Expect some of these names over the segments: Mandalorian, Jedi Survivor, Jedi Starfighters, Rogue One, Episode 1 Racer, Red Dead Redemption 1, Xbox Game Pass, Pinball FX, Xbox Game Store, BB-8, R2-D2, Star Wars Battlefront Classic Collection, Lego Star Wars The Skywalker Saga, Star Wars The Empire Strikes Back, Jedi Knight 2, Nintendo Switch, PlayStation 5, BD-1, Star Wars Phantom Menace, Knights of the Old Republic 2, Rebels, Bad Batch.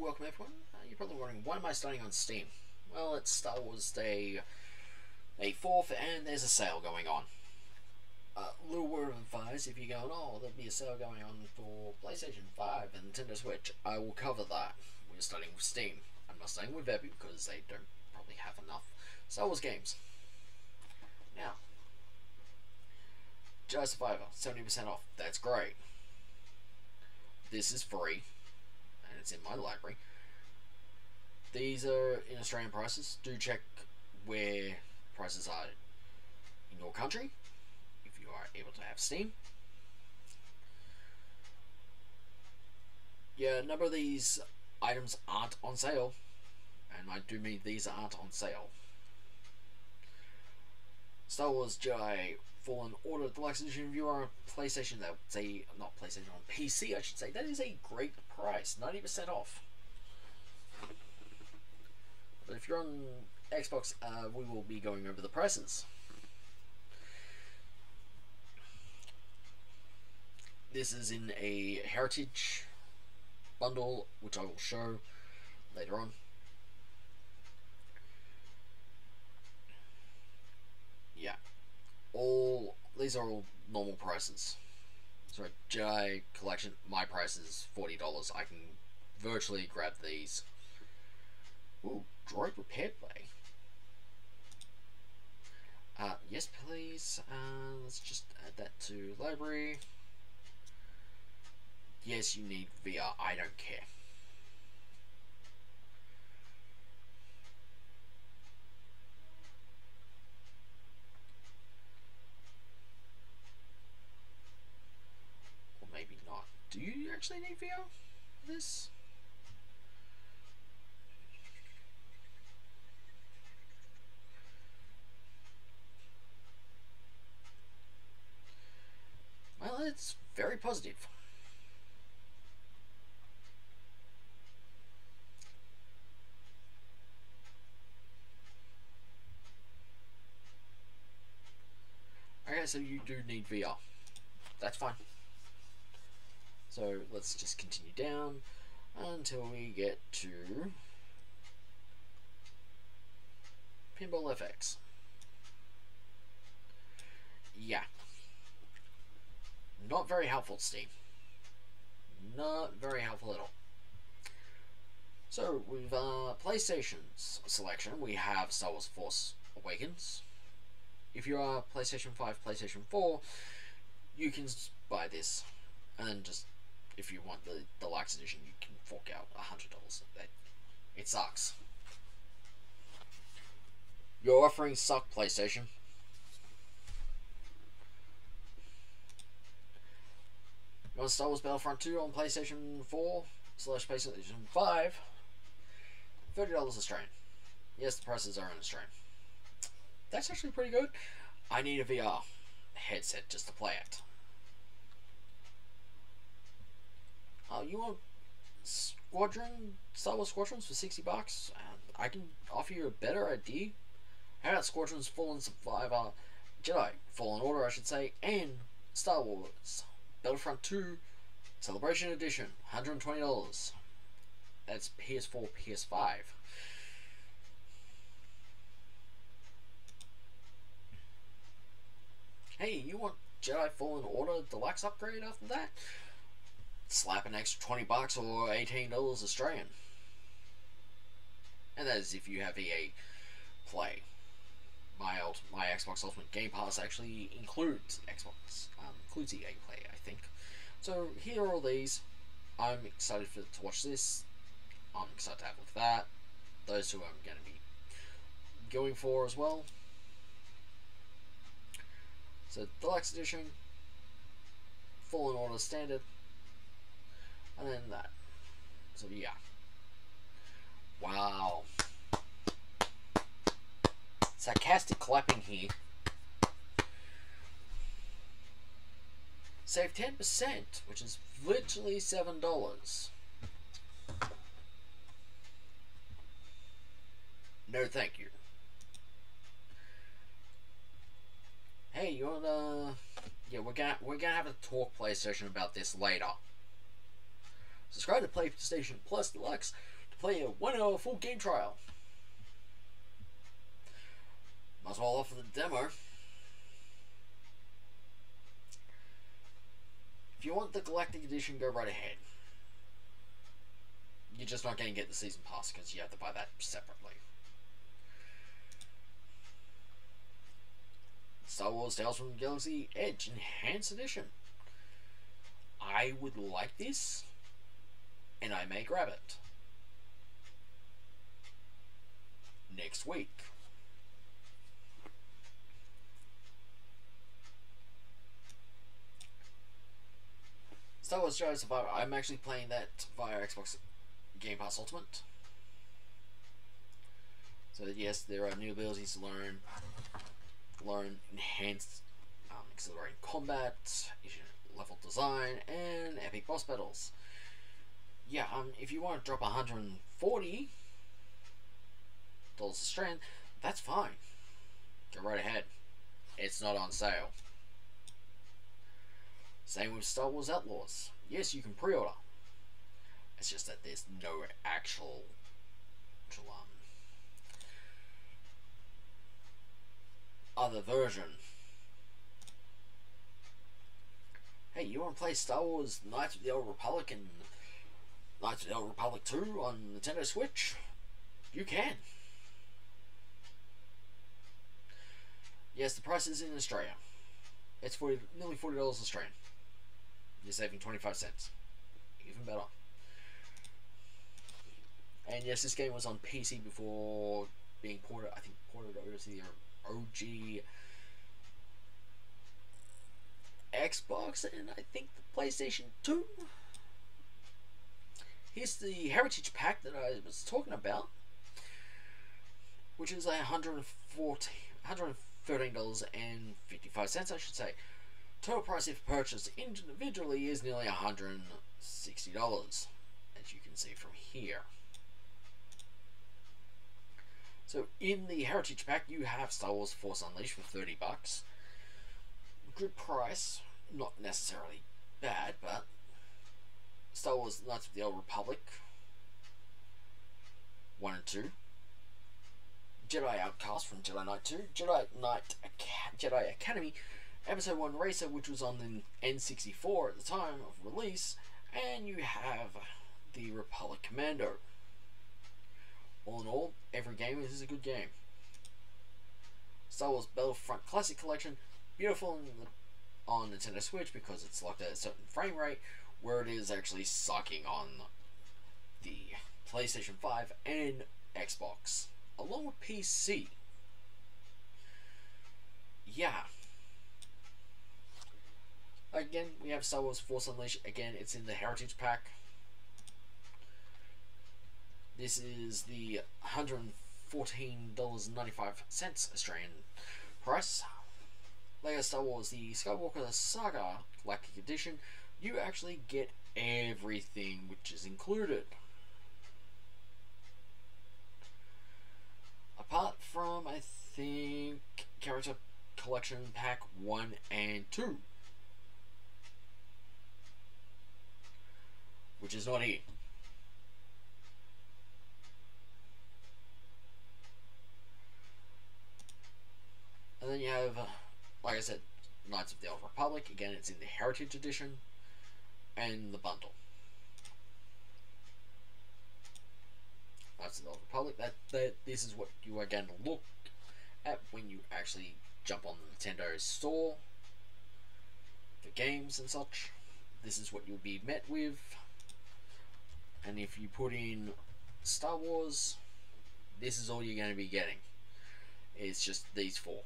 Welcome everyone. You're probably wondering, why am I starting on Steam? Well, it's Star Wars Day, May 4th, and there's a sale going on. A little word of advice, if you're going, oh, there'll be a sale going on for PlayStation 5 and Nintendo Switch, I will cover that. We're starting with Steam. I'm not starting with Epic because they don't probably have enough Star Wars games. Now, Jedi Survivor, 70% off. That's great. This is free, and it's in my library. These are in Australian prices. Do check where prices are in your country, if you are able to have Steam. Yeah, a number of these items aren't on sale, and I do mean these aren't on sale. Star Wars Jedi Fallen Order Deluxe Edition, if you are on PlayStation, that's a, not PlayStation, on PC I should say, that is a great price, 90% off. But if you're on Xbox, we will be going over the prices. This is in a Heritage bundle, which I will show later on. Yeah. All these are all normal prices. So Jedi Collection, my price is $40. I can virtually grab these. Ooh, Droid Repair Play. Yes, please. Let's just add that to library. Yes, you need VR. I don't care. Do you actually need VR for this? Well, it's very positive. Okay, so you do need VR. That's fine. So let's just continue down until we get to Pinball FX. Yeah. Not very helpful, Steam. Not very helpful at all. So with PlayStation's selection, we have Star Wars Force Awakens. If you are PlayStation 5, PlayStation 4, you can buy this, and then just, if you want the deluxe edition, you can fork out $100. It sucks. Your offerings suck, PlayStation. You want Star Wars Battlefront 2 on PlayStation 4 / PlayStation 5? $30 Australian. Yes, the prices are in Australian. That's actually pretty good. I need a VR headset just to play it. Oh, you want Star Wars Squadrons for $60? I can offer you a better idea. How about Squadrons Fallen Survivor, Jedi Fallen Order, I should say, and Star Wars Battlefront 2 Celebration Edition, $120. That's PS4, PS5. Hey, you want Jedi Fallen Order Deluxe upgrade after that? Slap an extra $20 or $18 Australian. And that is if you have EA Play. My Xbox Ultimate Game Pass actually includes Xbox, includes EA Play, I think. So here are all these. I'm excited to watch this. I'm excited to have a look at that. Those two I'm going to be going for as well. So Deluxe Edition, Fallen Order Standard, and then that. So yeah. Wow. Sarcastic clapping here. Save 10%, which is literally $7. No thank you. Hey, you wanna, yeah, we're gonna have a talk PlayStation about this later. Subscribe to PlayStation Plus Deluxe to play a 1-hour full game trial. Might as well offer the demo. If you want the Galactic Edition, go right ahead. You're just not going to get the Season Pass because you have to buy that separately. Star Wars Tales from the Galaxy Edge Enhanced Edition. I would like this, and I may grab it next week. Star Wars Jedi Survivor. I'm actually playing that via Xbox Game Pass Ultimate. So yes, there are new abilities to learn enhanced accelerating combat, level design, and epic boss battles. Yeah, if you want to drop $140 a strand, that's fine. Go right ahead. It's not on sale. Same with Star Wars Outlaws. Yes, you can pre-order. It's just that there's no actual other version. Hey, you want to play Star Wars Knights of the Old Republic and Knights of the Old Republic 2 on Nintendo Switch? You can. Yes, the price is in Australia. It's nearly $40 Australian. You're saving 25 cents. Even better. And yes, this game was on PC before being ported, I think, over to the OG Xbox and I think the PlayStation 2. Here's the Heritage Pack that I was talking about, which is $113.55, I should say. Total price if purchased individually is nearly $160, as you can see from here. So in the Heritage Pack you have Star Wars Force Unleashed for $30. Good price, not necessarily bad, but Star Wars Knights of the Old Republic 1 and 2, Jedi Outcast from Jedi Knight 2, Jedi Academy, Episode 1 Racer, which was on the N64 at the time of release, and you have the Republic Commando. All in all, every game is a good game. Star Wars Battlefront Classic Collection, beautiful on Nintendo Switch because it's locked at a certain frame rate, where it is actually sucking on the PlayStation 5 and Xbox, along with PC. Yeah. Again, we have Star Wars Force Unleashed. Again, it's in the Heritage Pack. This is the $114.95 Australian price. Lego Star Wars, the Skywalker Saga Galactic Edition. You actually get everything which is included. Apart from, I think, Character Collection Pack 1 and 2. Which is not here. And then you have, like I said, Knights of the Old Republic. Again, it's in the Heritage Edition and the bundle. Knights of the Old Republic. This is what you are going to look at when you actually jump on the Nintendo store for games and such. This is what you'll be met with. And if you put in Star Wars, this is all you're going to be getting. It's just these four.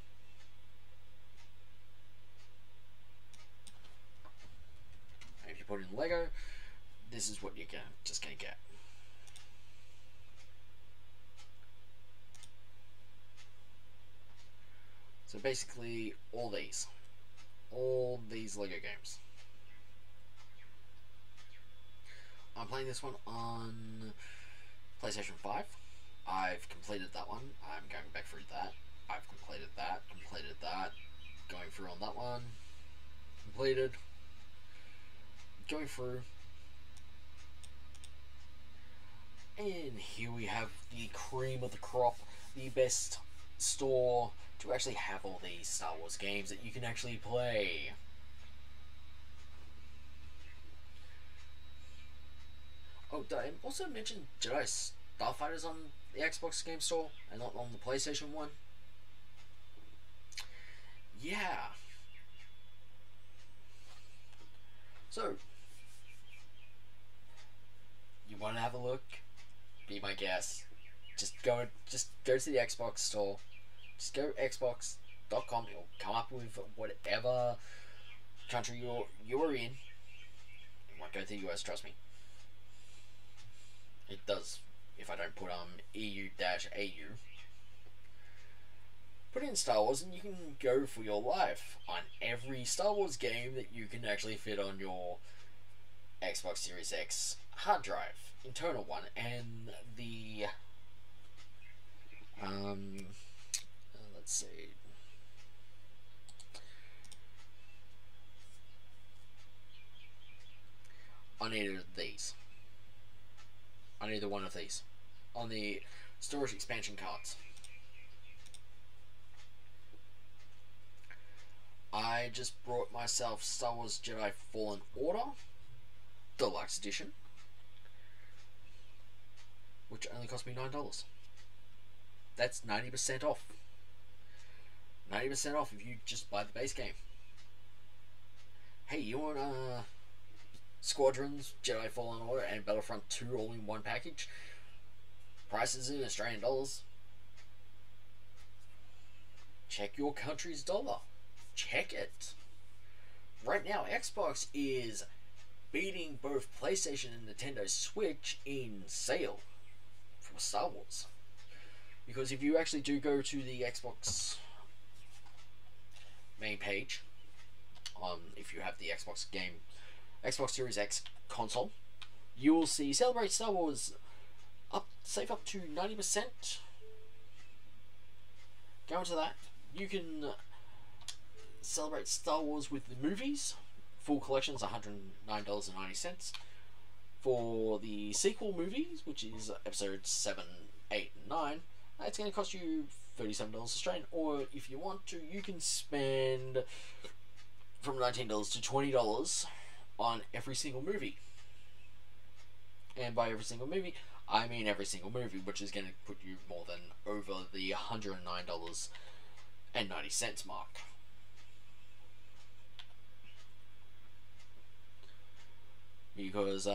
And if you put in Lego, this is what you're just gonna get. So basically, all these Lego games. I'm playing this one on PlayStation 5. I've completed that one. I'm going back through that. I've completed that, going through on that one, completed, going through, And here we have the cream of the crop, the best store to actually have all these Star Wars games that you can actually play. Oh, did I also mention Jedi Starfighters on the Xbox Game Store and not on the PlayStation 1? Yeah. So, you want to have a look? Be my guest. Just go to the Xbox Store. Just go to xbox.com. It'll come up with whatever country you're in. It won't go to the US, trust me. It does if I don't put EU-AU. Put in Star Wars and you can go for your life on every Star Wars game that you can actually fit on your Xbox Series X hard drive, internal one, and the let's see, I needed these. On either one of these, on the storage expansion cards. I just brought myself Star Wars Jedi Fallen Order Deluxe Edition, which only cost me $9. That's 90% off. 90% off if you just buy the base game. Hey, you want Squadrons, Jedi Fallen Order, and Battlefront 2 all in one package. Prices in Australian dollars. Check your country's dollar. Check it. Right now, Xbox is beating both PlayStation and Nintendo Switch in sale for Star Wars. Because if you actually do go to the Xbox main page, if you have the Xbox game, Xbox Series X console, you will see Celebrate Star Wars save up to 90%. Go into that. You can celebrate Star Wars with the movies. Full collection's $109.90. For the sequel movies, which is episodes 7, 8, and 9, it's going to cost you $37 Australian. Or if you want to, you can spend from $19 to $20 on every single movie. And by every single movie, I mean every single movie, which is going to put you more than over the $109.90 mark. Because,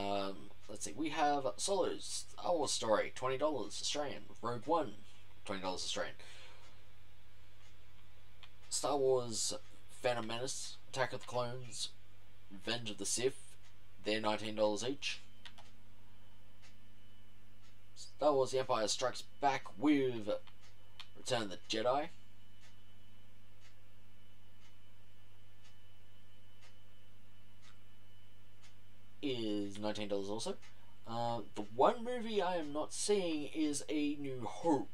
let's see, we have Solo's Star Wars Story, $20 Australian. Rogue One, $20 Australian. Star Wars Phantom Menace, Attack of the Clones, Revenge of the Sith, they're $19 each. Star Wars The Empire Strikes Back with Return of the Jedi. Is $19 also. The one movie I am not seeing is A New Hope.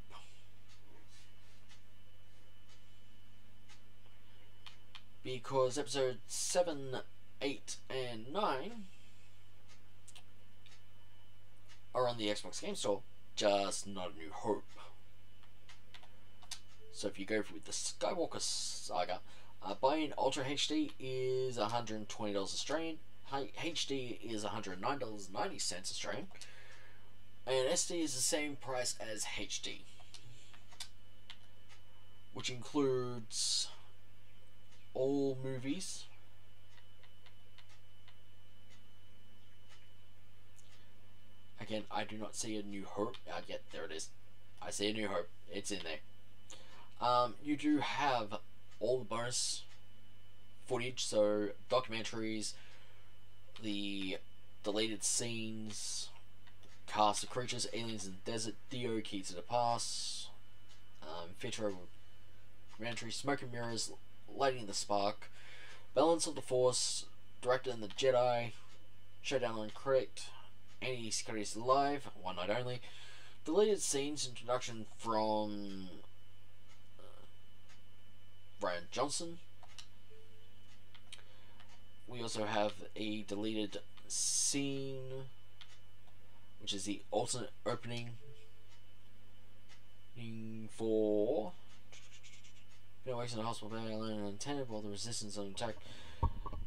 Because episode 7... 8 and 9 are on the Xbox Game Store, just not A New Hope. So if you go with the Skywalker saga, buying Ultra HD is $120 Australian, HD is $109.90 Australian, and SD is the same price as HD, which includes all movies, again, I do not see A New Hope. Yet, there it is. I see A New Hope. It's in there. You do have all the bonus footage, so documentaries, the deleted scenes, cast of creatures, aliens in the desert, Theo, Key to the Past, feature documentary, smoke and mirrors, lighting the spark, balance of the force, director and the Jedi, showdown on Crete, Any Securities Live, One Night Only, deleted scenes, introduction from Brian Johnson. We also have a deleted scene which is the alternate opening for Finn wakes in a hospital family alone and unattended while the resistance on attack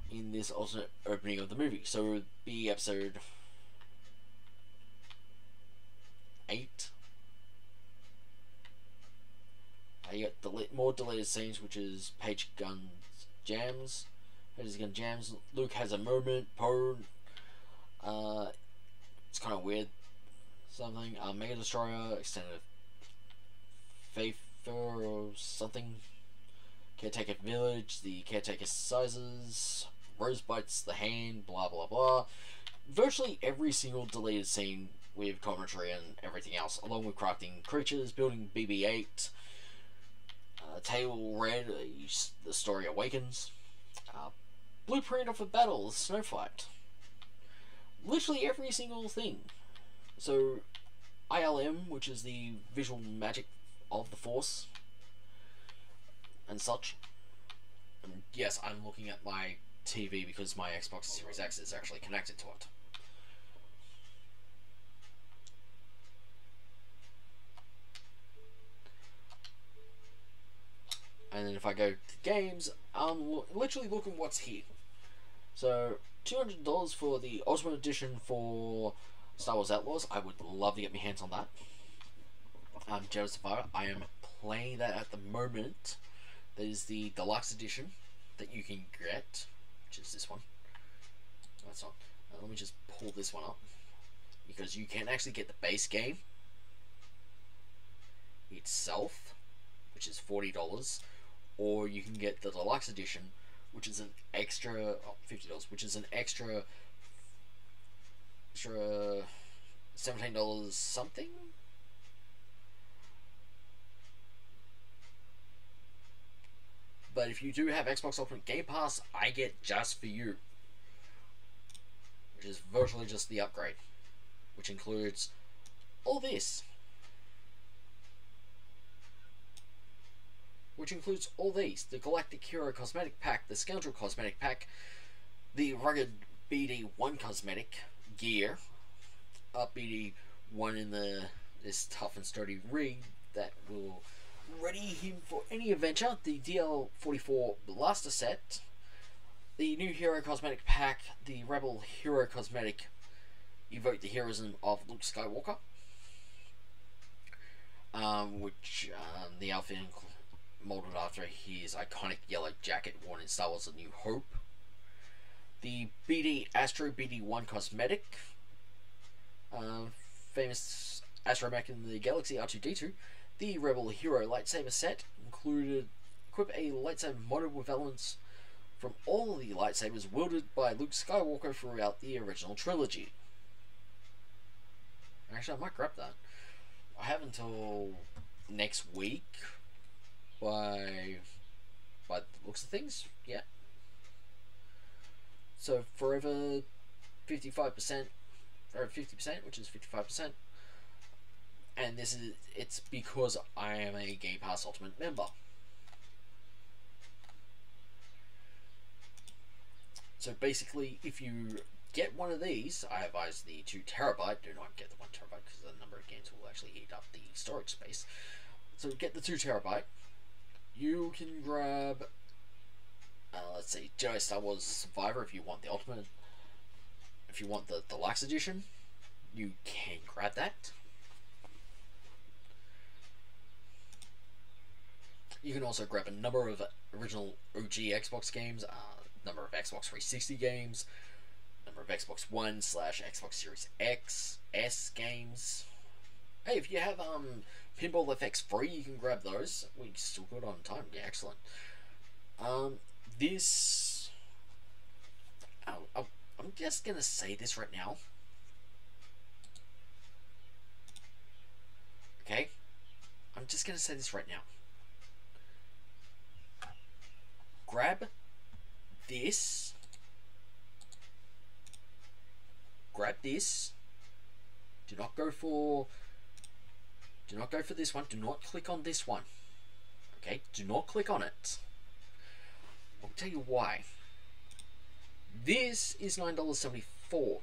in this alternate opening of the movie. So it would be episode 8. You got more deleted scenes, which is Page Gun Jams. Luke has a moment. It's kind of weird. Something. Mega Destroyer, Extended Faith or something. Caretaker Village, the Caretaker Sizes, Rose Bites the Hand, blah blah blah. Virtually every single deleted scene with commentary and everything else, along with crafting creatures, building BB-8, Table Red, the story awakens, blueprint of a battle, the snow fight. Literally every single thing. So, ILM, which is the visual magic of the Force, and such. And yes, I'm looking at my TV because my Xbox Series X is actually connected to it. And then if I go to games, I'm literally looking what's here. So, $200 for the Ultimate Edition for Star Wars Outlaws. I would love to get my hands on that. Jedi Survivor, I am playing that at the moment. That is the deluxe edition that you can get, which is this one. That's not. Let me just pull this one up because you can actually get the base game itself, which is $40, or you can get the deluxe edition, which is an extra $50, which is an extra $17 something. But if you do have Xbox Ultimate Game Pass, I get Just For You, which is virtually just the upgrade, which includes all this. Which includes all these: the Galactic Hero Cosmetic Pack, the Scoundrel Cosmetic Pack, the Rugged BD-1 Cosmetic Gear, BD-1 in this tough and sturdy rig that will ready him for any adventure, the DL-44 Blaster Set, the New Hero Cosmetic Pack, the Rebel Hero Cosmetic, Evoke the Heroism of Luke Skywalker, which the outfit molded after his iconic yellow jacket worn in Star Wars A New Hope, the BD Astro BD-1 Cosmetic, famous astromech in the galaxy R2-D2, the Rebel Hero Lightsaber Set, included equip a lightsaber modded with elements from all the lightsabers wielded by Luke Skywalker throughout the original trilogy. Actually, I might grab that. I have until next week, by the looks of things, yeah. So forever 55%, or 50%, which is 55%. And this is, it's because I am a Game Pass Ultimate member. So basically, if you get one of these, I advise the 2 terabyte, do not get the 1 terabyte because the number of games will actually eat up the storage space. So get the 2 terabyte. You can grab, let's see, Jedi Star Wars Survivor if you want the Ultimate. If you want the deluxe edition, you can grab that. You can also grab a number of original OG Xbox games, a number of Xbox 360 games, a number of Xbox One / Xbox Series X, S games. Hey, if you have Pinball FX free, you can grab those. We're still good on time. Yeah, excellent. I'm just going to say this right now. Okay? I'm just going to say this right now. Grab this. Grab this. Do not go for this one. Do not click on this one. Okay? Do not click on it. I'll tell you why. This is $9.74.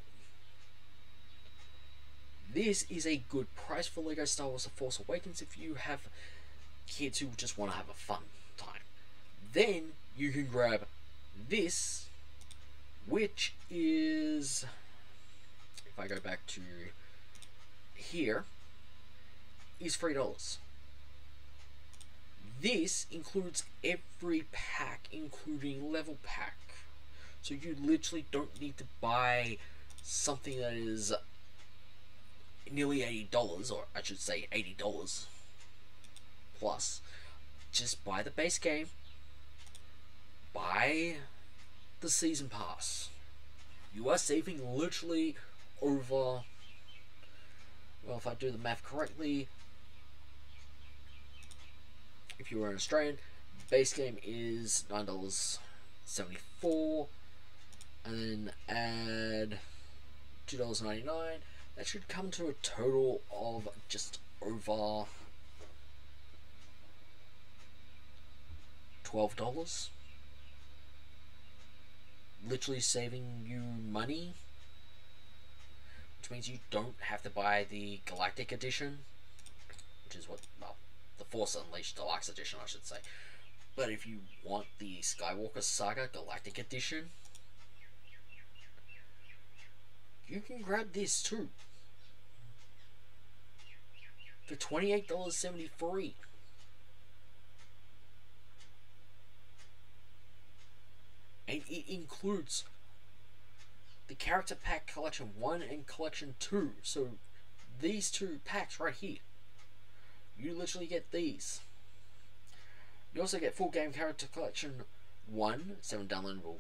This is a good price for LEGO Star Wars The Force Awakens if you have kids who just want to have a fun time. Then you can grab this, which is, if I go back to here, is $3. This includes every pack, including level pack. So you literally don't need to buy something that is nearly $80, or I should say $80 plus. Just buy the base game, buy the season pass. You are saving literally over, well, if I do the math correctly, if you were an Australian, base game is $9.74, and then add $2.99. That should come to a total of just over $12. Literally saving you money, which means you don't have to buy the Galactic Edition, which is what, well, the Force Unleashed Deluxe Edition, I should say. But if you want the Skywalker Saga Galactic Edition, you can grab this too for $28.73. And it includes the Character Pack Collection 1 and Collection 2. So these two packs right here, you literally get these. You also get Full Game Character Collection 1, 7 downloadable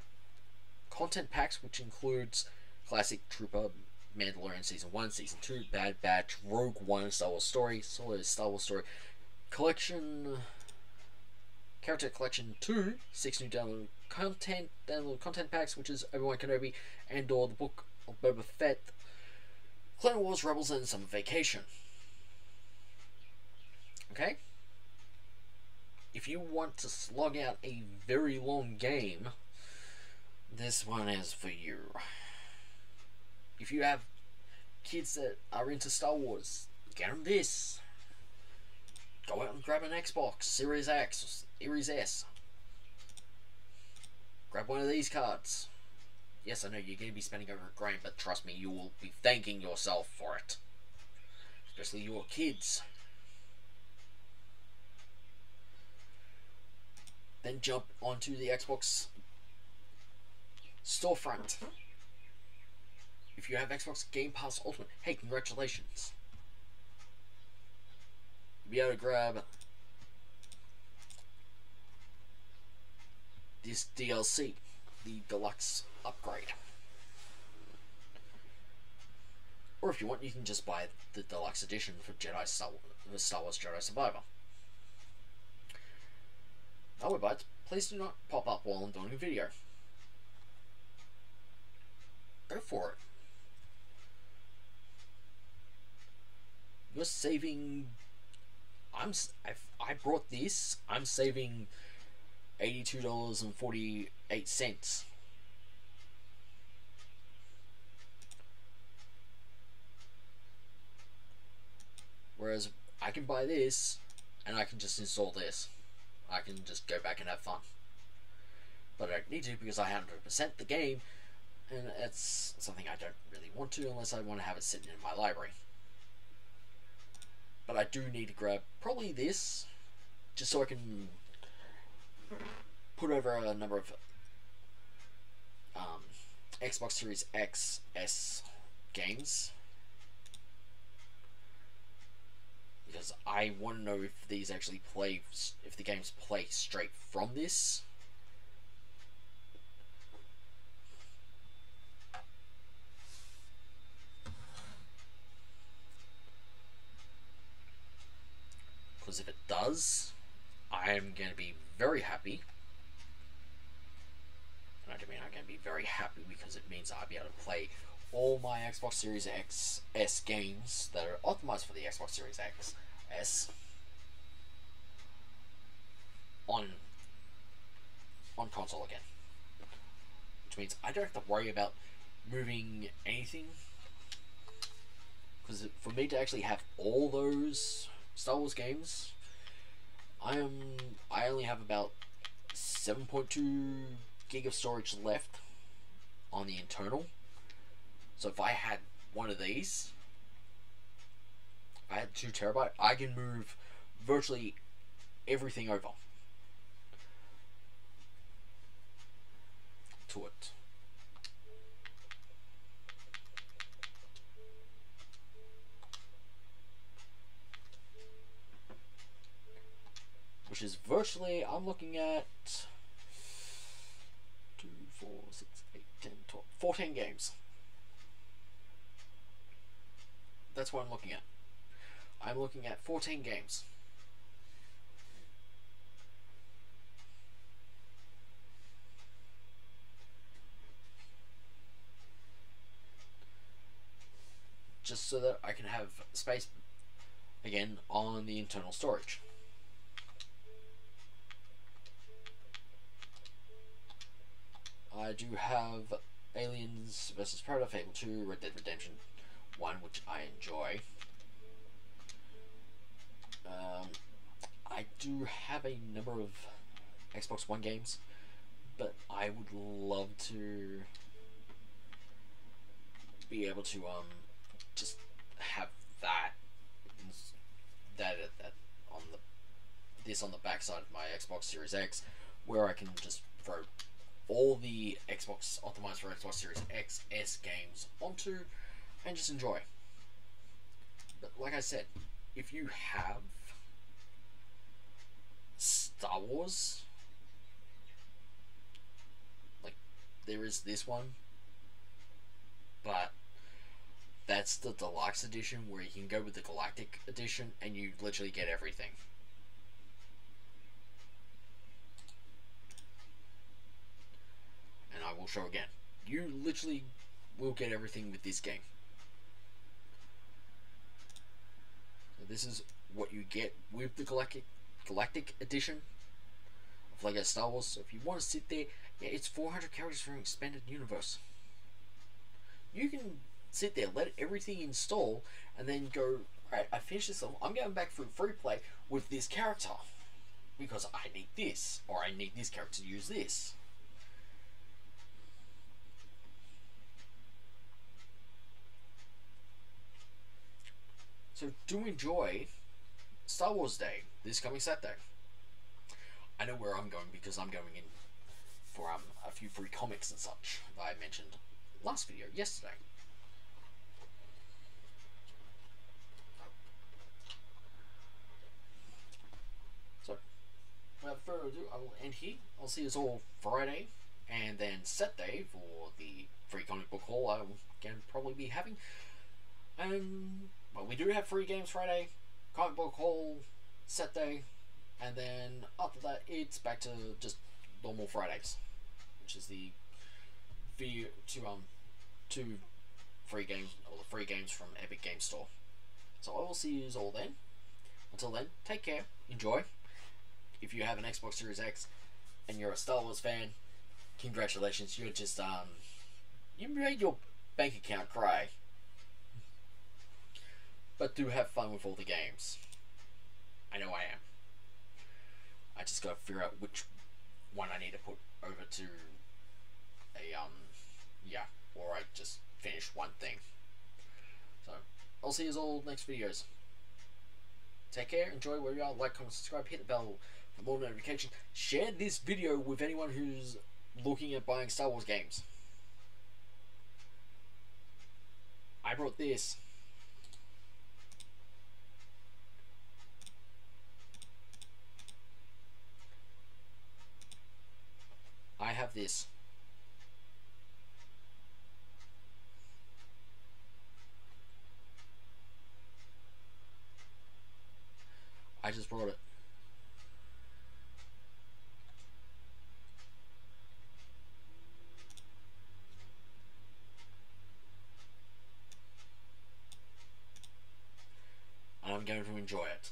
content packs, which includes Classic, Trooper, Mandalorian Season 1, Season 2, Bad Batch, Rogue One, Star Wars Story, Solo Star Wars Story, Collection, Character Collection 2, 6 new download content packs, which is Obi-Wan Kenobi, Andor, The Book of Boba Fett, Clone Wars, Rebels, and Summer Vacation. Okay? If you want to slog out a very long game, this one is for you. If you have kids that are into Star Wars, get them this. Go out and grab an Xbox Series X, Series S. Grab one of these cards. Yes, I know you're going to be spending over a grand, but trust me, you will be thanking yourself for it. Especially your kids. Then jump onto the Xbox storefront. If you have Xbox Game Pass Ultimate, hey, congratulations. You'll be able to grab this DLC, the Deluxe Upgrade. Or if you want, you can just buy the Deluxe Edition for Star Wars Jedi Survivor. However, but please do not pop up while I'm doing a video. Go for it. You're saving, I brought this, I'm saving $82.48. Whereas I can buy this and I can just install this. I can just go back and have fun. But I don't need to because I 100% the game, and it's something I don't really want to unless I want to have it sitting in my library. But I do need to grab probably this, just so I can put over a number of Xbox Series X, S games. Because I want to know if these actually play, if the games play straight from this. Because if it does, I am going to be very happy. And I do mean I'm going to be very happy because it means I'll be able to play all my Xbox Series X, S games that are optimized for the Xbox Series X, S on console again. Which means I don't have to worry about moving anything. because for me to actually have all those Star Wars games, I only have about 7.2 gig of storage left on the internal. So if I had one of these, I had 2 terabyte, I can move virtually everything over to it. Which is virtually, I'm looking at 2, 4, 6, 8, 10, 12, 14 games. That's what I'm looking at. I'm looking at 14 games. Just so that I can have space again on the internal storage. I do have Aliens vs Predator, Fable 2, Red Dead Redemption 1, which I enjoy. I do have a number of Xbox One games, but I would love to be able to just have that on this on the backside of my Xbox Series X, where I can just throw all the Xbox optimized for Xbox Series X, S games onto and just enjoy. But like I said, if you have Star Wars, like there is this one, but that's the deluxe edition where you can go with the galactic edition and you literally get everything. And I will show again, you literally will get everything with this game. So this is what you get with the galactic edition of LEGO Star Wars. So if you want to sit there, yeah, it's 400 characters for an expanded universe. You can sit there, let everything install, and then go, alright, I finished this level, I'm going back through free play with this character because I need this, or I need this character to use this. So do enjoy Star Wars Day this coming Saturday. I know where I'm going because I'm going in for a few free comics and such that I mentioned last video yesterday. So without further ado, I will end here. I'll see you all Friday and then Saturday for the free comic book haul I will again probably be having. Well, we do have free games Friday, comic book haul, set day, and then after that it's back to just normal Fridays, which is the video to two free games, or the free games from Epic Game Store. So I will see you all then. Until then, take care, enjoy. If you have an Xbox Series X and you're a Star Wars fan, congratulations, you're just you made your bank account cry. But do have fun with all the games. I know I am. I just gotta figure out which one I need to put over to a, yeah, or I just finish one thing. So, I'll see you all next videos. Take care, enjoy where you are, like, comment, subscribe, hit the bell for more notifications. Share this video with anyone who's looking at buying Star Wars games. I brought this. I have this. I just brought it. And I'm going to enjoy it.